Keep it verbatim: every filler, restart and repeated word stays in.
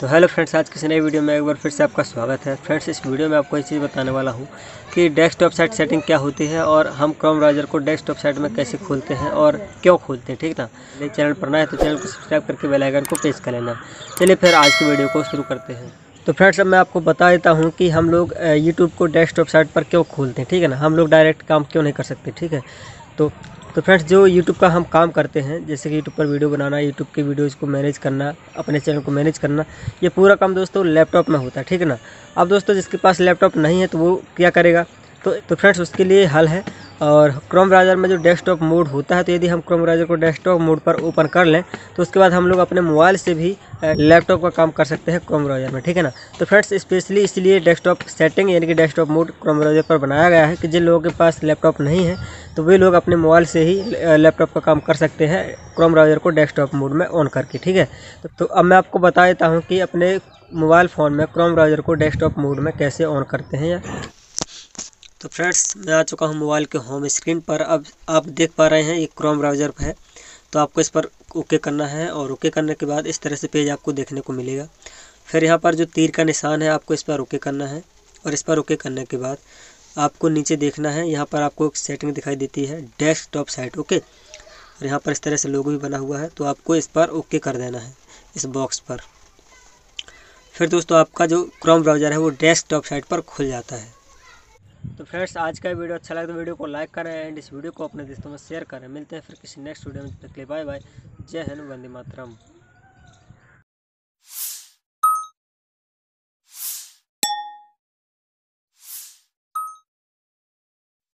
तो hello friends, आज किसी नई वीडियो में एक बार फिर से आपका स्वागत है। फ्रेंड्स, इस वीडियो में आपको एक चीज़ बताने वाला हूं कि डेस्कटॉप साइट सेटिंग क्या होती है और हम क्रोम ब्राउज़र को डेस्कटॉप साइट में कैसे खोलते हैं और क्यों खोलते हैं, ठीक ना। ये चैनल पर नए हैं तो चैनल को सब्सक्राइब करके बेल आइकन को प्रेस कर लेना। चलिए फिर आज की वीडियो को शुरू करते हैं। तो फ्रेंड्स, अब मैं आपको बता देता हूँ कि हम लोग यूट्यूब को डेस्कटॉप साइट पर क्यों खोलते हैं, ठीक है ना। हम लोग डायरेक्ट काम क्यों नहीं कर सकते, ठीक है। तो तो फ्रेंड्स, जो YouTube का हम काम करते हैं, जैसे कि YouTube पर वीडियो बनाना, YouTube की वीडियोज़ को मैनेज करना, अपने चैनल को मैनेज करना, ये पूरा काम दोस्तों लैपटॉप में होता है, ठीक है ना। अब दोस्तों जिसके पास लैपटॉप नहीं है तो वो क्या करेगा, तो तो फ्रेंड्स उसके लिए हल है। और क्रोम ब्राउज़र में जो डेस्कटॉप मोड होता है, तो यदि हम क्रोम ब्राउज़र को डेस्कटॉप मोड पर ओपन कर लें तो उसके बाद हम लोग अपने मोबाइल से भी लैपटॉप का काम कर सकते हैं क्रोम ब्राउज़र में, ठीक है ना। तो फ्रेंड्स, स्पेशली इसलिए डेस्कटॉप सेटिंग यानी कि डेस्कटॉप मोड क्रोम ब्राउज़र पर बनाया गया है कि जिन लोगों के पास लैपटॉप नहीं है तो वे लोग अपने मोबाइल से ही लैपटॉप का काम कर सकते हैं क्रोम ब्राउज़र को डेस्कटॉप मोड में ऑन करके, ठीक है। तो अब मैं आपको बता देता हूँ कि अपने मोबाइल फ़ोन में क्रोम ब्राउज़र को डेस्कटॉप मोड में कैसे ऑन करते हैं। तो फ्रेंड्स, मैं आ चुका हूँ मोबाइल के होम स्क्रीन पर। अब आप देख पा रहे हैं ये क्रोम ब्राउज़र है, तो आपको इस पर ओके करना है और ओके करने के बाद इस तरह से पेज आपको देखने को मिलेगा। फिर यहाँ पर जो तीर का निशान है आपको इस पर ओके करना है और इस पर ओके करने के बाद आपको नीचे देखना है। यहाँ पर आपको एक सेटिंग दिखाई देती है डेस्कटॉप साइट, ओके, और यहाँ पर इस तरह से लोगो भी बना हुआ है, तो आपको इस पर ओके कर देना है इस बॉक्स पर। फिर दोस्तों आपका जो क्रोम ब्राउज़र है वो डेस्कटॉप साइट पर खुल जाता है। तो फ्रेंड्स, आज का वीडियो अच्छा लगा तो वीडियो को लाइक करें एंड इस वीडियो को अपने दोस्तों में शेयर करें। मिलते हैं फिर किसी नेक्स्ट वीडियो में, तब तक के लिए बाय बाय, जय हिंद, वंदे मातरम।